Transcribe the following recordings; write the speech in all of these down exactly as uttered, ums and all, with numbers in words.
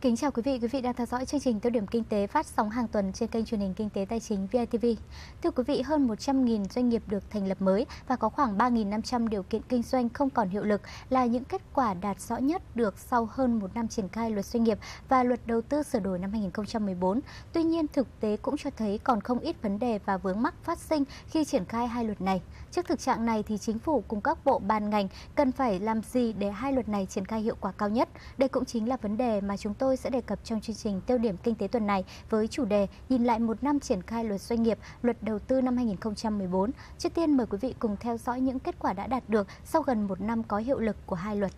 Kính chào quý vị, quý vị đang theo dõi chương trình Tiêu điểm Kinh tế phát sóng hàng tuần trên kênh truyền hình Kinh tế Tài chính vê tê vê. Thưa quý vị, hơn một trăm nghìn doanh nghiệp được thành lập mới và có khoảng ba nghìn năm trăm điều kiện kinh doanh không còn hiệu lực là những kết quả đạt rõ nhất được sau hơn một năm triển khai luật doanh nghiệp và luật đầu tư sửa đổi năm hai nghìn không trăm mười bốn. Tuy nhiên, thực tế cũng cho thấy còn không ít vấn đề và vướng mắc phát sinh khi triển khai hai luật này. Trước thực trạng này, thì chính phủ cùng các bộ ban ngành cần phải làm gì để hai luật này triển khai hiệu quả cao nhất? Đây cũng chính là vấn đề mà chúng tôi Tôi sẽ đề cập trong chương trình Tiêu điểm Kinh tế tuần này với chủ đề nhìn lại một năm triển khai luật doanh nghiệp, luật đầu tư năm hai nghìn không trăm mười bốn. Trước tiên mời quý vị cùng theo dõi những kết quả đã đạt được sau gần một năm có hiệu lực của hai luật.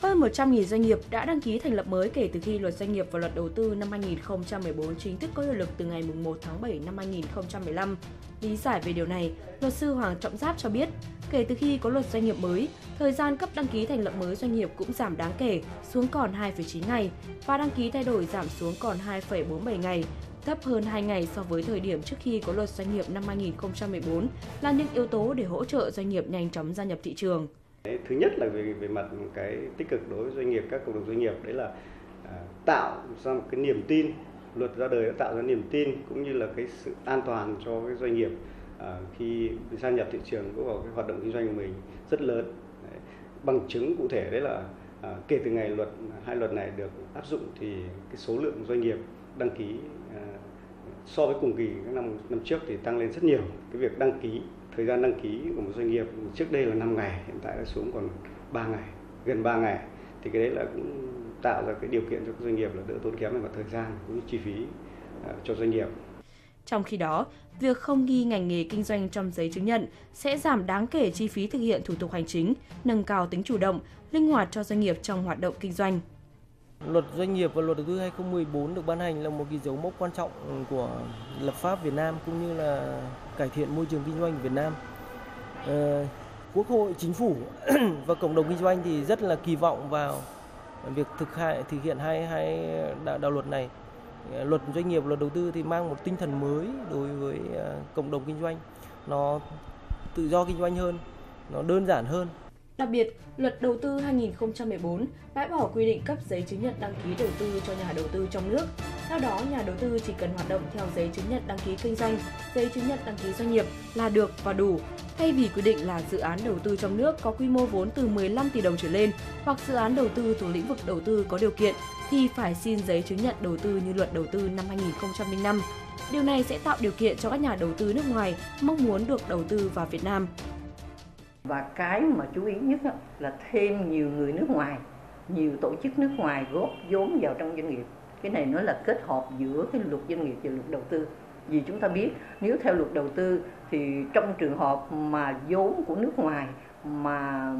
Hơn một trăm nghìn doanh nghiệp đã đăng ký thành lập mới kể từ khi luật doanh nghiệp và luật đầu tư năm hai nghìn không trăm mười bốn chính thức có hiệu lực từ ngày mùng một tháng bảy năm hai nghìn không trăm mười lăm. Lý giải về điều này, luật sư Hoàng Trọng Giáp cho biết, kể từ khi có luật doanh nghiệp mới, thời gian cấp đăng ký thành lập mới doanh nghiệp cũng giảm đáng kể, xuống còn hai phẩy chín ngày, và đăng ký thay đổi giảm xuống còn hai phẩy bốn mươi bảy ngày, thấp hơn hai ngày so với thời điểm trước khi có luật doanh nghiệp năm hai nghìn không trăm mười bốn, là những yếu tố để hỗ trợ doanh nghiệp nhanh chóng gia nhập thị trường. Thứ nhất là về về mặt cái tích cực đối với doanh nghiệp, các cộng đồng doanh nghiệp, đấy là à, tạo ra một cái niềm tin. Luật ra đời đã tạo ra niềm tin cũng như là cái sự an toàn cho cái doanh nghiệp à, khi gia nhập thị trường bước vào cái hoạt động kinh doanh của mình rất lớn. Đấy. Bằng chứng cụ thể đấy là à, kể từ ngày luật hai luật này được áp dụng thì cái số lượng doanh nghiệp đăng ký à, so với cùng kỳ các năm năm trước thì tăng lên rất nhiều. Cái việc đăng ký, thời gian đăng ký của một doanh nghiệp trước đây là năm ngày, hiện tại đã xuống còn ba ngày, gần ba ngày. Thì cái đấy là cũng tạo ra cái điều kiện cho doanh nghiệp là đỡ tốn kém về mặt thời gian cũng như chi phí cho doanh nghiệp. Trong khi đó, việc không ghi ngành nghề kinh doanh trong giấy chứng nhận sẽ giảm đáng kể chi phí thực hiện thủ tục hành chính, nâng cao tính chủ động, linh hoạt cho doanh nghiệp trong hoạt động kinh doanh. Luật doanh nghiệp và luật đầu tư hai nghìn không trăm mười bốn được ban hành là một cái dấu mốc quan trọng của lập pháp Việt Nam cũng như là cải thiện môi trường kinh doanh Việt Nam. Ờ, Quốc hội, chính phủ và cộng đồng kinh doanh thì rất là kỳ vọng vào việc thực hiện thực hiện hai hai đạo, đạo luật này. Luật doanh nghiệp, luật đầu tư thì mang một tinh thần mới đối với cộng đồng kinh doanh. Nó tự do kinh doanh hơn, nó đơn giản hơn. Đặc biệt, luật đầu tư hai nghìn không trăm mười bốn bãi bỏ quy định cấp giấy chứng nhận đăng ký đầu tư cho nhà đầu tư trong nước. Theo đó, nhà đầu tư chỉ cần hoạt động theo giấy chứng nhận đăng ký kinh doanh, giấy chứng nhận đăng ký doanh nghiệp là được và đủ, thay vì quy định là dự án đầu tư trong nước có quy mô vốn từ mười lăm tỷ đồng trở lên hoặc dự án đầu tư thuộc lĩnh vực đầu tư có điều kiện thì phải xin giấy chứng nhận đầu tư như luật đầu tư năm hai nghìn không trăm lẻ năm. Điều này sẽ tạo điều kiện cho các nhà đầu tư nước ngoài mong muốn được đầu tư vào Việt Nam. Và cái mà chú ý nhất là thêm nhiều người nước ngoài, nhiều tổ chức nước ngoài góp vốn vào trong doanh nghiệp. Cái này nó là kết hợp giữa cái luật doanh nghiệp và luật đầu tư. Vì chúng ta biết nếu theo luật đầu tư thì trong trường hợp mà vốn của nước ngoài mà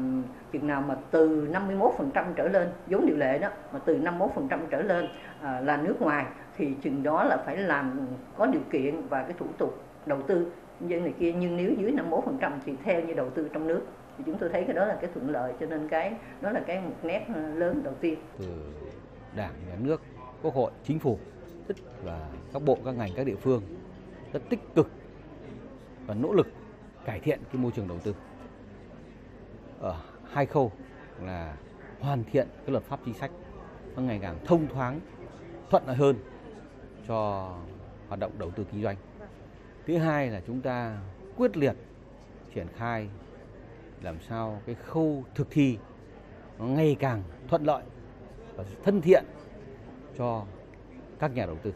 chừng nào mà từ năm mươi mốt phần trăm trở lên, vốn điều lệ đó mà từ năm mươi mốt phần trăm trở lên à, là nước ngoài thì chừng đó là phải làm có điều kiện và cái thủ tục đầu tư dân này kia, nhưng nếu dưới năm mươi mốt phần trăm thì theo như đầu tư trong nước thì chúng tôi thấy cái đó là cái thuận lợi, cho nên cái đó là cái một nét lớn đầu tiên. Từ Đảng, Nhà nước, Quốc hội, Chính phủ và các bộ, các ngành, các địa phương rất tích cực và nỗ lực cải thiện cái môi trường đầu tư ở hai khâu là hoàn thiện cái luật pháp chính sách nó ngày càng thông thoáng, thuận lợi hơn cho hoạt động đầu tư kinh doanh. Thứ hai là chúng ta quyết liệt triển khai làm sao cái khâu thực thi nó ngày càng thuận lợi và thân thiện cho các nhà đầu tư.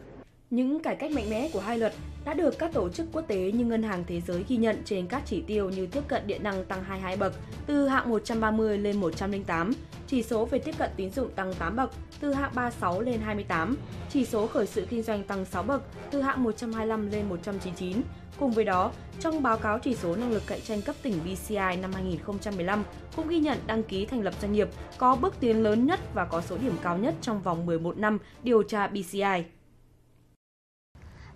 Những cải cách mạnh mẽ của hai luật đã được các tổ chức quốc tế như Ngân hàng Thế giới ghi nhận trên các chỉ tiêu như tiếp cận điện năng tăng hai mươi hai bậc từ hạng một trăm ba mươi lên một trăm lẻ tám, chỉ số về tiếp cận tín dụng tăng tám bậc từ hạng ba mươi sáu lên hai mươi tám, chỉ số khởi sự kinh doanh tăng sáu bậc từ hạng một trăm hai mươi lăm lên một trăm chín mươi chín. Cùng với đó, trong báo cáo chỉ số năng lực cạnh tranh cấp tỉnh pê xê i năm hai nghìn không trăm mười lăm cũng ghi nhận đăng ký thành lập doanh nghiệp có bước tiến lớn nhất và có số điểm cao nhất trong vòng mười một năm điều tra pê xê i.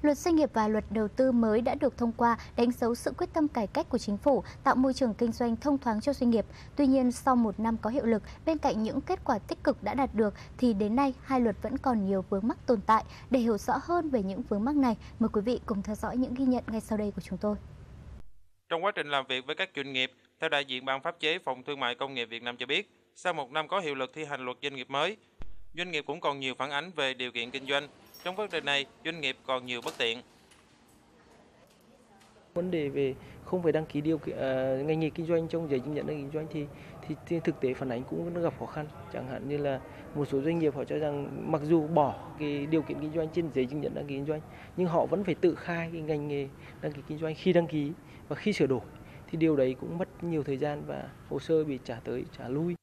Luật doanh nghiệp và luật đầu tư mới đã được thông qua đánh dấu sự quyết tâm cải cách của chính phủ, tạo môi trường kinh doanh thông thoáng cho doanh nghiệp. Tuy nhiên, sau một năm có hiệu lực, bên cạnh những kết quả tích cực đã đạt được, thì đến nay hai luật vẫn còn nhiều vướng mắc tồn tại. Để hiểu rõ hơn về những vướng mắc này, mời quý vị cùng theo dõi những ghi nhận ngay sau đây của chúng tôi. Trong quá trình làm việc với các doanh nghiệp, theo đại diện Ban Pháp chế Phòng Thương mại Công nghiệp Việt Nam cho biết, sau một năm có hiệu lực thi hành luật doanh nghiệp mới, doanh nghiệp cũng còn nhiều phản ánh về điều kiện kinh doanh. Trong vấn đề này, doanh nghiệp còn nhiều bất tiện. Vấn đề về không phải đăng ký điều kiện uh, ngành nghề kinh doanh trong giấy chứng nhận đăng ký kinh doanh thì, thì thì thực tế phản ánh cũng gặp khó khăn. Chẳng hạn như là một số doanh nghiệp họ cho rằng mặc dù bỏ cái điều kiện kinh doanh trên giấy chứng nhận đăng ký kinh doanh nhưng họ vẫn phải tự khai cái ngành nghề đăng ký kinh doanh khi đăng ký và khi sửa đổi, thì điều đấy cũng mất nhiều thời gian và hồ sơ bị trả tới trả lui.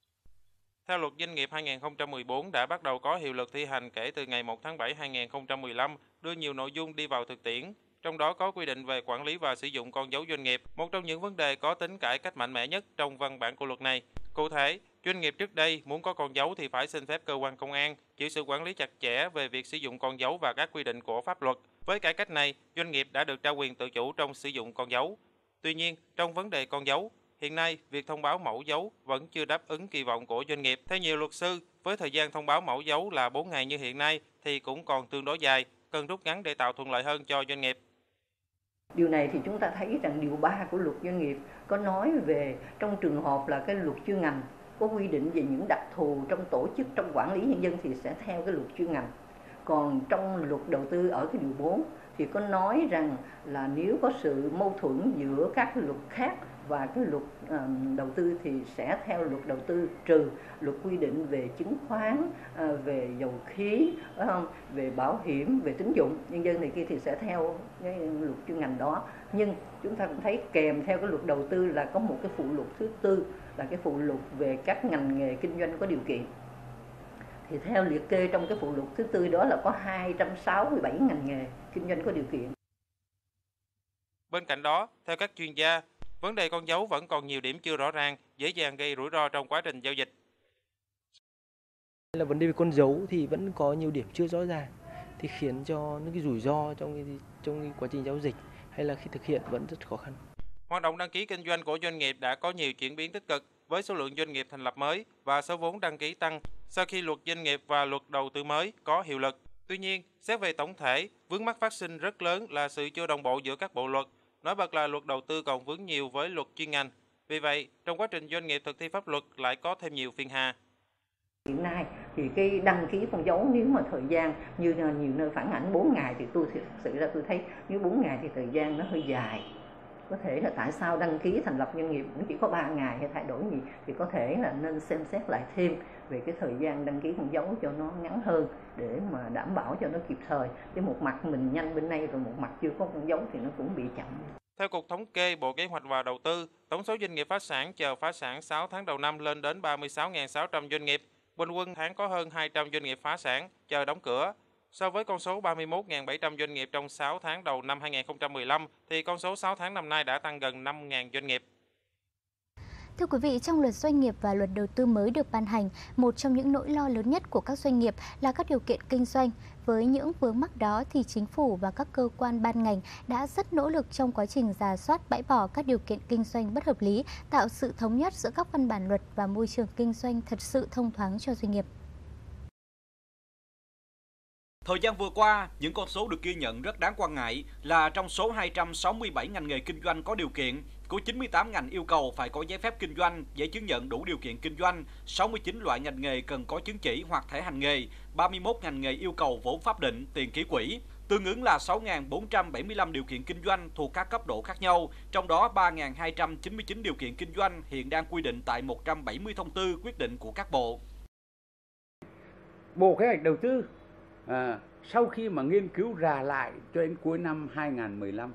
Theo luật doanh nghiệp hai nghìn không trăm mười bốn đã bắt đầu có hiệu lực thi hành kể từ ngày một tháng bảy năm hai nghìn không trăm mười lăm, đưa nhiều nội dung đi vào thực tiễn, trong đó có quy định về quản lý và sử dụng con dấu doanh nghiệp, một trong những vấn đề có tính cải cách mạnh mẽ nhất trong văn bản của luật này. Cụ thể, doanh nghiệp trước đây muốn có con dấu thì phải xin phép cơ quan công an, chịu sự quản lý chặt chẽ về việc sử dụng con dấu và các quy định của pháp luật. Với cải cách này, doanh nghiệp đã được trao quyền tự chủ trong sử dụng con dấu. Tuy nhiên, trong vấn đề con dấu, hiện nay, việc thông báo mẫu dấu vẫn chưa đáp ứng kỳ vọng của doanh nghiệp. Theo nhiều luật sư, với thời gian thông báo mẫu dấu là bốn ngày như hiện nay thì cũng còn tương đối dài, cần rút ngắn để tạo thuận lợi hơn cho doanh nghiệp. Điều này thì chúng ta thấy rằng điều ba của luật doanh nghiệp có nói về trong trường hợp là cái luật chuyên ngành có quy định về những đặc thù trong tổ chức, trong quản lý nhân dân thì sẽ theo cái luật chuyên ngành. Còn trong luật đầu tư ở cái điều bốn thì có nói rằng là nếu có sự mâu thuẫn giữa các luật khác và cái luật đầu tư thì sẽ theo luật đầu tư, trừ luật quy định về chứng khoán, về dầu khí, về bảo hiểm, về tín dụng nhân dân này kia thì sẽ theo cái luật chuyên ngành đó. Nhưng chúng ta cũng thấy kèm theo cái luật đầu tư là có một cái phụ lục thứ tư là cái phụ lục về các ngành nghề kinh doanh có điều kiện. Thì theo liệt kê trong cái phụ lục thứ tư đó là có hai trăm sáu mươi bảy ngành nghề kinh doanh có điều kiện. Bên cạnh đó, theo các chuyên gia, vấn đề con dấu vẫn còn nhiều điểm chưa rõ ràng, dễ dàng gây rủi ro trong quá trình giao dịch. Là vấn đề về con dấu thì vẫn có nhiều điểm chưa rõ ràng, thì khiến cho những cái rủi ro trong cái, trong cái quá trình giao dịch hay là khi thực hiện vẫn rất khó khăn. Hoạt động đăng ký kinh doanh của doanh nghiệp đã có nhiều chuyển biến tích cực với số lượng doanh nghiệp thành lập mới và số vốn đăng ký tăng sau khi luật doanh nghiệp và luật đầu tư mới có hiệu lực. Tuy nhiên, xét về tổng thể, vướng mắc phát sinh rất lớn là sự chưa đồng bộ giữa các bộ luật. Nói bật là luật đầu tư còn vướng nhiều với luật chuyên ngành. Vì vậy, trong quá trình doanh nghiệp thực thi pháp luật lại có thêm nhiều phiên hà. Hiện nay thì cái đăng ký con dấu nếu mà thời gian như nhiều nơi phản ảnh bốn ngày thì tôi thực sự là tôi thấy nếu bốn ngày thì thời gian nó hơi dài. Có thể là tại sao đăng ký thành lập doanh nghiệp cũng chỉ có ba ngày hay thay đổi gì thì có thể là nên xem xét lại thêm về cái thời gian đăng ký con dấu cho nó ngắn hơn để mà đảm bảo cho nó kịp thời. Chứ một mặt mình nhanh bên nay rồi một mặt chưa có con dấu thì nó cũng bị chậm. Theo Cục Thống kê Bộ Kế hoạch và Đầu tư, tổng số doanh nghiệp phá sản chờ phá sản sáu tháng đầu năm lên đến ba mươi sáu nghìn sáu trăm doanh nghiệp. Bình quân tháng có hơn hai trăm doanh nghiệp phá sản chờ đóng cửa. So với con số ba mươi mốt nghìn bảy trăm doanh nghiệp trong sáu tháng đầu năm hai nghìn không trăm mười lăm, thì con số sáu tháng năm nay đã tăng gần năm nghìn doanh nghiệp. Thưa quý vị, trong luật doanh nghiệp và luật đầu tư mới được ban hành, một trong những nỗi lo lớn nhất của các doanh nghiệp là các điều kiện kinh doanh. Với những vướng mắc đó thì chính phủ và các cơ quan ban ngành đã rất nỗ lực trong quá trình rà soát bãi bỏ các điều kiện kinh doanh bất hợp lý, tạo sự thống nhất giữa các văn bản luật và môi trường kinh doanh thật sự thông thoáng cho doanh nghiệp. Thời gian vừa qua, những con số được ghi nhận rất đáng quan ngại là trong số hai trăm sáu mươi bảy ngành nghề kinh doanh có điều kiện, của chín mươi tám ngành yêu cầu phải có giấy phép kinh doanh, giấy chứng nhận đủ điều kiện kinh doanh, sáu mươi chín loại ngành nghề cần có chứng chỉ hoặc thẻ hành nghề, ba mươi mốt ngành nghề yêu cầu vốn pháp định, tiền ký quỹ. Tương ứng là sáu nghìn bốn trăm bảy mươi lăm điều kiện kinh doanh thuộc các cấp độ khác nhau, trong đó ba nghìn hai trăm chín mươi chín điều kiện kinh doanh hiện đang quy định tại một trăm bảy mươi thông tư quyết định của các bộ. Bộ Kế hoạch Đầu tư à, sau khi mà nghiên cứu rà lại cho đến cuối năm hai nghìn không trăm mười lăm,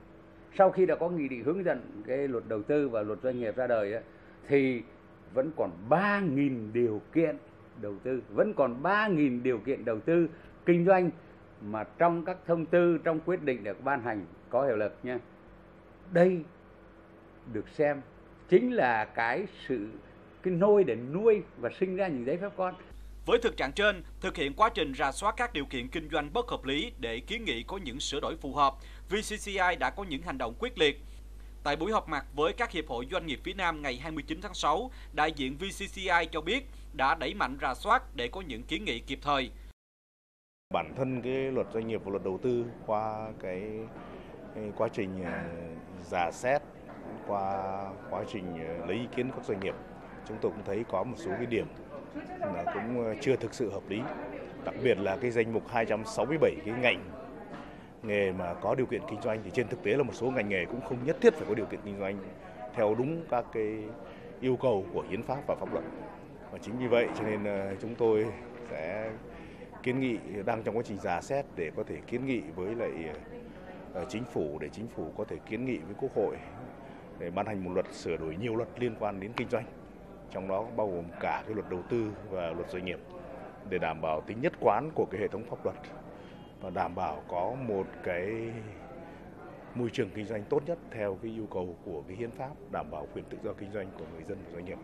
sau khi đã có nghị định hướng dẫn cái luật đầu tư và luật doanh nghiệp ra đời ấy, thì vẫn còn ba nghìn điều kiện đầu tư, vẫn còn ba nghìn điều kiện đầu tư kinh doanh mà trong các thông tư, trong quyết định được ban hành có hiệu lực nha. Đây được xem chính là cái sự cái nôi để nuôi và sinh ra những giấy phép con. Với thực trạng trên, thực hiện quá trình rà soát các điều kiện kinh doanh bất hợp lý để kiến nghị có những sửa đổi phù hợp, vê xê xê i đã có những hành động quyết liệt. Tại buổi họp mặt với các hiệp hội doanh nghiệp phía Nam ngày hai mươi chín tháng sáu, đại diện vê xê xê i cho biết đã đẩy mạnh rà soát để có những kiến nghị kịp thời. Bản thân cái luật doanh nghiệp và luật đầu tư qua cái, cái quá trình rà xét, qua quá trình lấy ý kiến các doanh nghiệp, chúng tôi cũng thấy có một số cái điểm nó cũng chưa thực sự hợp lý. đặc biệt là cái danh mục hai trăm sáu mươi bảy cái ngành nghề mà có điều kiện kinh doanh, thì trên thực tế là một số ngành nghề cũng không nhất thiết phải có điều kiện kinh doanh theo đúng các cái yêu cầu của hiến pháp và pháp luật. Và chính vì vậy cho nên chúng tôi sẽ kiến nghị, đang trong quá trình rà xét để có thể kiến nghị với lại chính phủ, để chính phủ có thể kiến nghị với Quốc hội để ban hành một luật sửa đổi nhiều luật liên quan đến kinh doanh, trong đó bao gồm cả cái luật đầu tư và luật doanh nghiệp, để đảm bảo tính nhất quán của cái hệ thống pháp luật và đảm bảo có một cái môi trường kinh doanh tốt nhất theo cái yêu cầu của cái hiến pháp, đảm bảo quyền tự do kinh doanh của người dân và doanh nghiệp.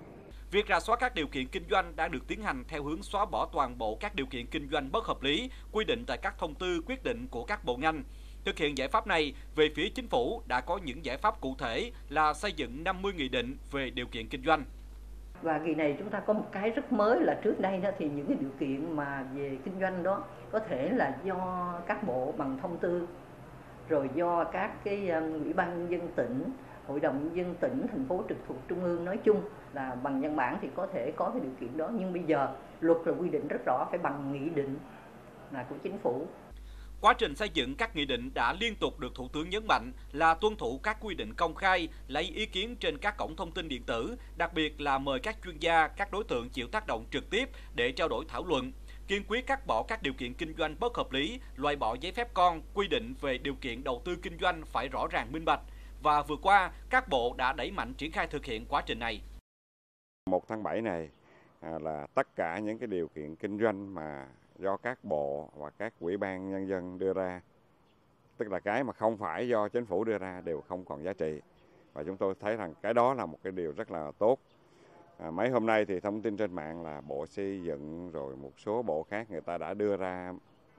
Việc rà soát các điều kiện kinh doanh đã được tiến hành theo hướng xóa bỏ toàn bộ các điều kiện kinh doanh bất hợp lý quy định tại các thông tư, quyết định của các bộ ngành. Thực hiện giải pháp này, về phía chính phủ đã có những giải pháp cụ thể là xây dựng năm mươi nghị định về điều kiện kinh doanh. Và kỳ này chúng ta có một cái rất mới là trước đây đó thì những cái điều kiện mà về kinh doanh đó có thể là do các bộ bằng thông tư, rồi do các cái ủy ban nhân dân tỉnh, hội đồng nhân dân tỉnh, thành phố trực thuộc trung ương nói chung là bằng văn bản thì có thể có cái điều kiện đó, nhưng bây giờ luật là quy định rất rõ phải bằng nghị định là của chính phủ. Quá trình xây dựng các nghị định đã liên tục được Thủ tướng nhấn mạnh là tuân thủ các quy định công khai, lấy ý kiến trên các cổng thông tin điện tử, đặc biệt là mời các chuyên gia, các đối tượng chịu tác động trực tiếp để trao đổi thảo luận, kiên quyết cắt bỏ các điều kiện kinh doanh bất hợp lý, loại bỏ giấy phép con, quy định về điều kiện đầu tư kinh doanh phải rõ ràng minh bạch. Và vừa qua, các bộ đã đẩy mạnh triển khai thực hiện quá trình này. một tháng bảy này là tất cả những cái điều kiện kinh doanh mà do các bộ và các ủy ban nhân dân đưa ra, tức là cái mà không phải do chính phủ đưa ra, đều không còn giá trị. Và chúng tôi thấy rằng cái đó là một cái điều rất là tốt. À, mấy hôm nay thì thông tin trên mạng là Bộ Xây dựng rồi một số bộ khác người ta đã đưa ra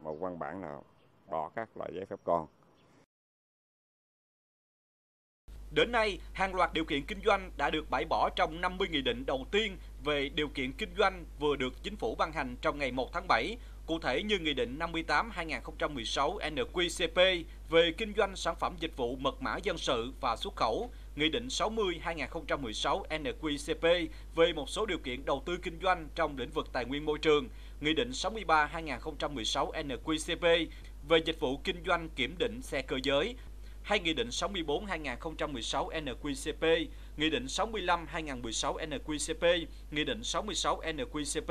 một văn bản là bỏ các loại giấy phép con. Đến nay, hàng loạt điều kiện kinh doanh đã được bãi bỏ trong năm mươi nghị định đầu tiên về điều kiện kinh doanh vừa được chính phủ ban hành trong ngày một tháng bảy, cụ thể như Nghị định năm mươi tám trên hai nghìn không trăm mười sáu N Q C P về kinh doanh sản phẩm dịch vụ mật mã dân sự và xuất khẩu, Nghị định sáu mươi trên hai nghìn không trăm mười sáu N Q C P về một số điều kiện đầu tư kinh doanh trong lĩnh vực tài nguyên môi trường, Nghị định sáu mươi ba trên hai nghìn không trăm mười sáu N Q C P về dịch vụ kinh doanh kiểm định xe cơ giới, hay Nghị định sáu mươi tư trên hai nghìn không trăm mười sáu N Q C P, Nghị định sáu mươi lăm trên hai nghìn không trăm mười sáu N Q C P, Nghị định sáu mươi sáu N Q C P.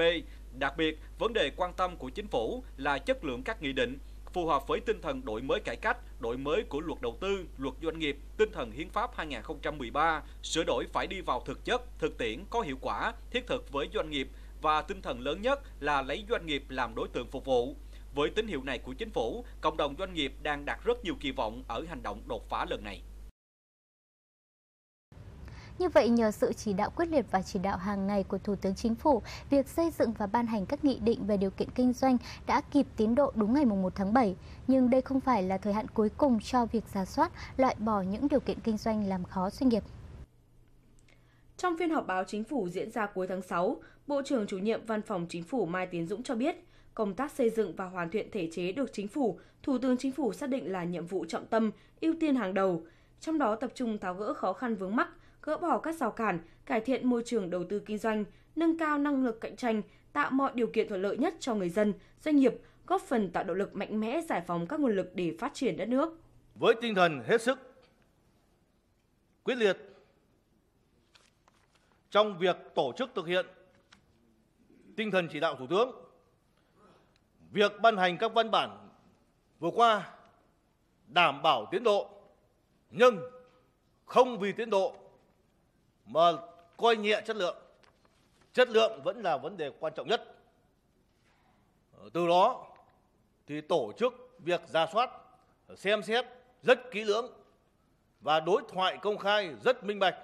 Đặc biệt, vấn đề quan tâm của chính phủ là chất lượng các nghị định, phù hợp với tinh thần đổi mới cải cách, đổi mới của luật đầu tư, luật doanh nghiệp, tinh thần hiến pháp hai nghìn không trăm mười ba, sửa đổi phải đi vào thực chất, thực tiễn, có hiệu quả, thiết thực với doanh nghiệp và tinh thần lớn nhất là lấy doanh nghiệp làm đối tượng phục vụ. Với tín hiệu này của chính phủ, cộng đồng doanh nghiệp đang đặt rất nhiều kỳ vọng ở hành động đột phá lần này. Như vậy, nhờ sự chỉ đạo quyết liệt và chỉ đạo hàng ngày của Thủ tướng Chính phủ, việc xây dựng và ban hành các nghị định về điều kiện kinh doanh đã kịp tiến độ đúng ngày một tháng bảy. Nhưng đây không phải là thời hạn cuối cùng cho việc rà soát, loại bỏ những điều kiện kinh doanh làm khó doanh nghiệp. Trong phiên họp báo Chính phủ diễn ra cuối tháng sáu, Bộ trưởng Chủ nhiệm Văn phòng Chính phủ Mai Tiến Dũng cho biết, công tác xây dựng và hoàn thiện thể chế được Chính phủ, Thủ tướng Chính phủ xác định là nhiệm vụ trọng tâm, ưu tiên hàng đầu. Trong đó tập trung tháo gỡ khó khăn vướng mắc, gỡ bỏ các rào cản, cải thiện môi trường đầu tư kinh doanh, nâng cao năng lực cạnh tranh, tạo mọi điều kiện thuận lợi nhất cho người dân, doanh nghiệp, góp phần tạo động lực mạnh mẽ giải phóng các nguồn lực để phát triển đất nước. Với tinh thần hết sức quyết liệt trong việc tổ chức thực hiện tinh thần chỉ đạo Thủ tướng, việc ban hành các văn bản vừa qua đảm bảo tiến độ, nhưng không vì tiến độ mà coi nhẹ chất lượng. Chất lượng vẫn là vấn đề quan trọng nhất. Từ đó thì tổ chức việc rà soát, xem xét rất kỹ lưỡng và đối thoại công khai rất minh bạch.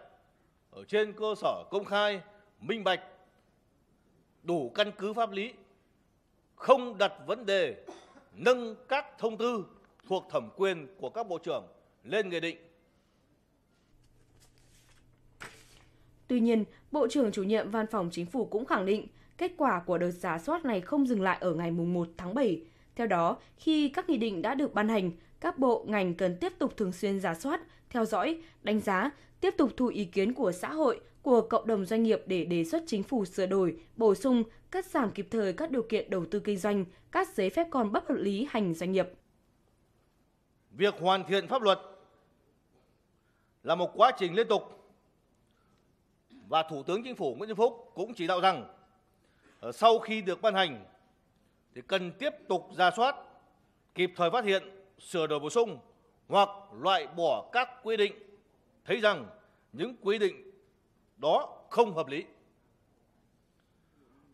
Ở trên cơ sở công khai, minh bạch, đủ căn cứ pháp lý, không đặt vấn đề nâng các thông tư thuộc thẩm quyền của các bộ trưởng lên nghị định. Tuy nhiên, Bộ trưởng Chủ nhiệm Văn phòng Chính phủ cũng khẳng định kết quả của đợt rà soát này không dừng lại ở ngày một tháng bảy. Theo đó, khi các nghị định đã được ban hành, các bộ ngành cần tiếp tục thường xuyên rà soát, theo dõi, đánh giá, tiếp tục thu ý kiến của xã hội, của cộng đồng doanh nghiệp để đề xuất Chính phủ sửa đổi, bổ sung, cắt giảm kịp thời các điều kiện đầu tư kinh doanh, các giấy phép còn bất hợp lý hành doanh nghiệp. Việc hoàn thiện pháp luật là một quá trình liên tục, và Thủ tướng Chính phủ Nguyễn Xuân Phúc cũng chỉ đạo rằng sau khi được ban hành thì cần tiếp tục rà soát, kịp thời phát hiện, sửa đổi bổ sung hoặc loại bỏ các quy định thấy rằng những quy định đó không hợp lý.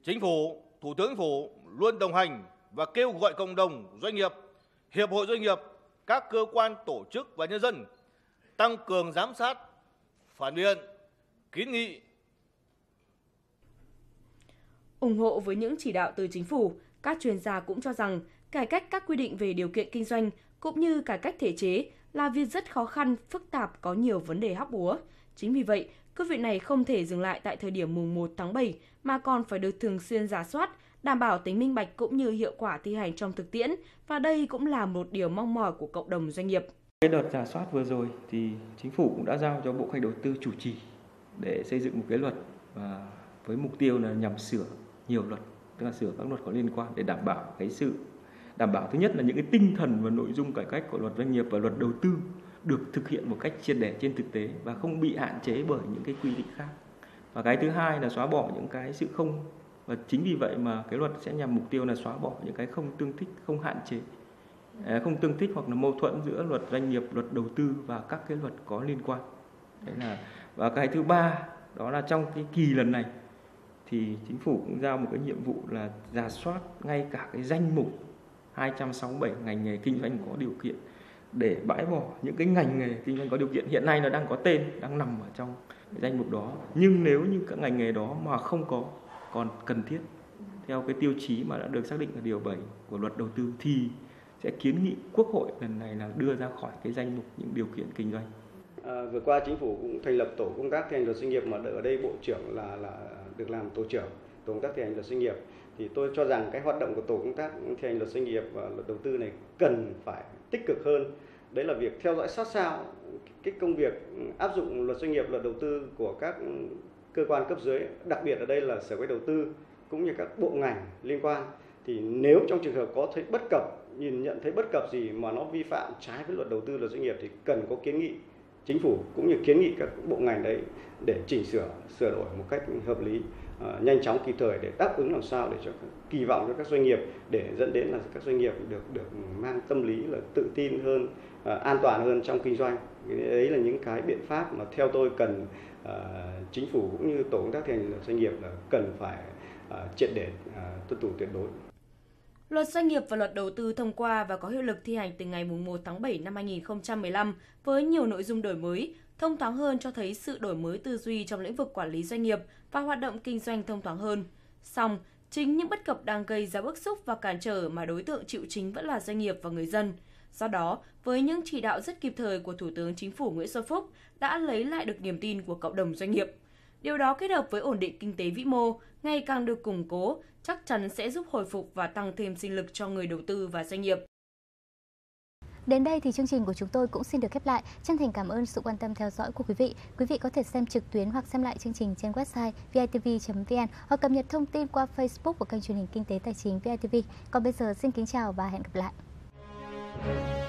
Chính phủ, Thủ tướng Chính phủ luôn đồng hành và kêu gọi cộng đồng doanh nghiệp, hiệp hội doanh nghiệp, các cơ quan tổ chức và nhân dân tăng cường giám sát, phản biện, kiến nghị. Ủng hộ với những chỉ đạo từ chính phủ, các chuyên gia cũng cho rằng cải cách các quy định về điều kiện kinh doanh cũng như cải cách thể chế là việc rất khó khăn, phức tạp, có nhiều vấn đề hóc búa. Chính vì vậy, công việc này không thể dừng lại tại thời điểm mùng một tháng bảy mà còn phải được thường xuyên rà soát, đảm bảo tính minh bạch cũng như hiệu quả thi hành trong thực tiễn, và đây cũng là một điều mong mỏi của cộng đồng doanh nghiệp. Cái đợt rà soát vừa rồi thì Chính phủ cũng đã giao cho Bộ Kế hoạch Đầu tư chủ trì để xây dựng một cái luật, và với mục tiêu là nhằm sửa nhiều luật, tức là sửa các luật có liên quan để đảm bảo cái sự đảm bảo thứ nhất là những cái tinh thần và nội dung cải cách của luật doanh nghiệp và luật đầu tư được thực hiện một cách triệt để trên thực tế và không bị hạn chế bởi những cái quy định khác. Và cái thứ hai là xóa bỏ những cái sự không, và chính vì vậy mà cái luật sẽ nhằm mục tiêu là xóa bỏ những cái không tương thích, không hạn chế, không tương thích hoặc là mâu thuẫn giữa luật doanh nghiệp, luật đầu tư và các cái luật có liên quan. Đấy là, và cái thứ ba đó là trong cái kỳ lần này thì Chính phủ cũng giao một cái nhiệm vụ là rà soát ngay cả cái danh mục hai trăm sáu mươi bảy ngành nghề kinh doanh có điều kiện để bãi bỏ những cái ngành nghề kinh doanh có điều kiện hiện nay nó đang có tên, đang nằm ở trong cái danh mục đó. Nhưng nếu như các ngành nghề đó mà không có còn cần thiết theo cái tiêu chí mà đã được xác định ở điều bảy của luật đầu tư thì sẽ kiến nghị Quốc hội lần này là đưa ra khỏi cái danh mục những điều kiện kinh doanh. À, vừa qua Chính phủ cũng thành lập tổ công tác thi hành luật doanh nghiệp, mà ở đây Bộ trưởng là là được làm tổ trưởng tổ công tác thi hành luật doanh nghiệp. Thì tôi cho rằng cái hoạt động của tổ công tác thi hành luật doanh nghiệp và luật đầu tư này cần phải tích cực hơn. Đấy là việc theo dõi sát sao cái công việc áp dụng luật doanh nghiệp, luật đầu tư của các cơ quan cấp dưới, đặc biệt ở đây là Sở Kế hoạch Đầu tư cũng như các bộ ngành liên quan. Thì nếu trong trường hợp có thấy bất cập, nhìn nhận thấy bất cập gì mà nó vi phạm trái với luật đầu tư, luật doanh nghiệp thì cần có kiến nghị Chính phủ cũng như kiến nghị các bộ ngành đấy để chỉnh sửa, sửa đổi một cách hợp lý, uh, nhanh chóng, kịp thời để đáp ứng làm sao để cho kỳ vọng cho các doanh nghiệp, để dẫn đến là các doanh nghiệp được được mang tâm lý là tự tin hơn, uh, an toàn hơn trong kinh doanh. Đấy là những cái biện pháp mà theo tôi cần uh, Chính phủ cũng như tổ công tác thi hành luật doanh nghiệp là cần phải uh, triệt để uh, tuân thủ tuyệt đối. Luật doanh nghiệp và luật đầu tư thông qua và có hiệu lực thi hành từ ngày mùng một tháng bảy năm hai nghìn không trăm mười lăm với nhiều nội dung đổi mới, thông thoáng hơn, cho thấy sự đổi mới tư duy trong lĩnh vực quản lý doanh nghiệp và hoạt động kinh doanh thông thoáng hơn. Song, chính những bất cập đang gây ra bức xúc và cản trở mà đối tượng chịu chính vẫn là doanh nghiệp và người dân. Do đó, với những chỉ đạo rất kịp thời của Thủ tướng Chính phủ Nguyễn Xuân Phúc đã lấy lại được niềm tin của cộng đồng doanh nghiệp. Điều đó kết hợp với ổn định kinh tế vĩ mô ngày càng được củng cố, chắc chắn sẽ giúp hồi phục và tăng thêm sinh lực cho người đầu tư và doanh nghiệp. Đến đây thì chương trình của chúng tôi cũng xin được khép lại. Chân thành cảm ơn sự quan tâm theo dõi của quý vị. Quý vị có thể xem trực tuyến hoặc xem lại chương trình trên website v i t v chấm v n hoặc cập nhật thông tin qua Facebook của kênh truyền hình Kinh tế Tài chính vê i tê vê. Còn bây giờ xin kính chào và hẹn gặp lại.